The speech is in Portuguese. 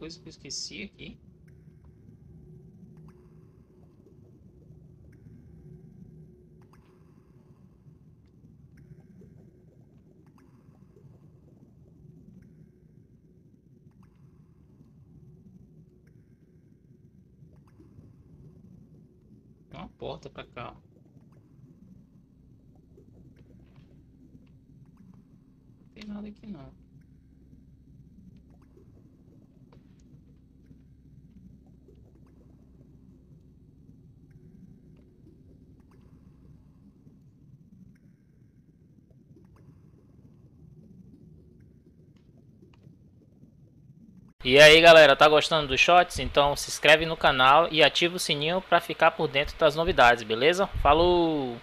coisa que eu esqueci aqui. Tem uma porta pra cá, ó. Não tem nada aqui não. E aí galera, tá gostando dos shorts? Então se inscreve no canal e ativa o sininho pra ficar por dentro das novidades, beleza? Falou!